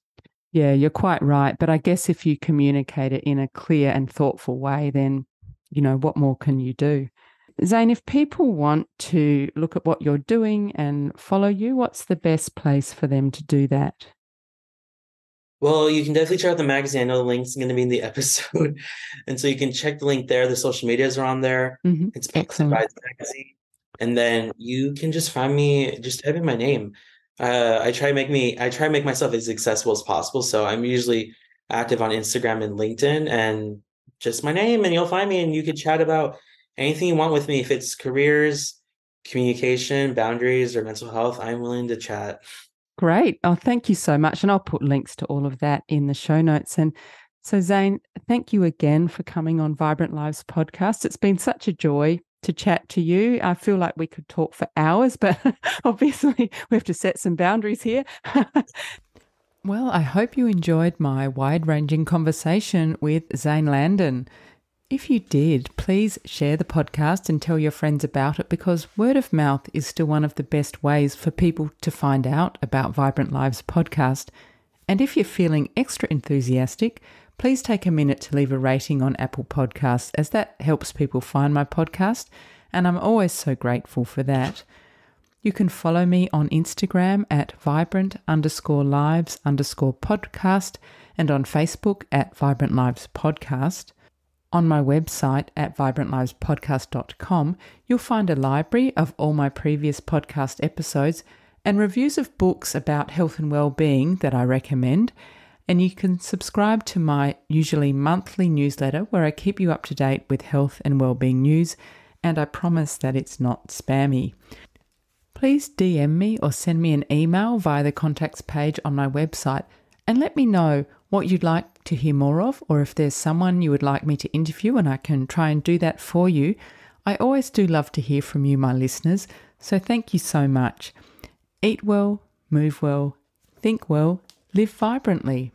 Yeah, you're quite right. But I guess if you communicate it in a clear and thoughtful way, then, you know, what more can you do? Zane, if people want to look at what you're doing and follow you, what's the best place for them to do that? Well, you can definitely check out the magazine. I know the link's going to be in the episode. And so you can check the link there. The social medias are on there. Mm-hmm. It's Positive Vibes Magazine. And then you can just find me, just type in my name. Uh, I try to make me, I try to make myself as accessible as possible. So I'm usually active on Instagram and LinkedIn, and just my name, and you'll find me, and you could chat about anything you want with me. If it's careers, communication, boundaries, or mental health, I'm willing to chat. Great. Oh, thank you so much. And I'll put links to all of that in the show notes. And so, Zane, thank you again for coming on Vibrant Lives Podcast. It's been such a joy to chat to you. I feel like we could talk for hours, but obviously we have to set some boundaries here. Well, I hope you enjoyed my wide-ranging conversation with Zane Landin. If you did, please share the podcast and tell your friends about it, because word of mouth is still one of the best ways for people to find out about Vibrant Lives Podcast. And if you're feeling extra enthusiastic, please take a minute to leave a rating on Apple Podcasts, as that helps people find my podcast, and I'm always so grateful for that. You can follow me on Instagram at vibrant underscore lives underscore podcast, and on Facebook at Vibrant Lives Podcast. On my website at vibrant lives podcast dot com, you'll find a library of all my previous podcast episodes and reviews of books about health and well-being that I recommend. And you can subscribe to my usually monthly newsletter, where I keep you up to date with health and well-being news, and I promise that it's not spammy. Please D M me or send me an email via the contacts page on my website, and let me know what you'd like to hear more of, or if there's someone you would like me to interview, and I can try and do that for you. I always do love to hear from you, my listeners, so thank you so much. Eat well, move well, think well, live vibrantly.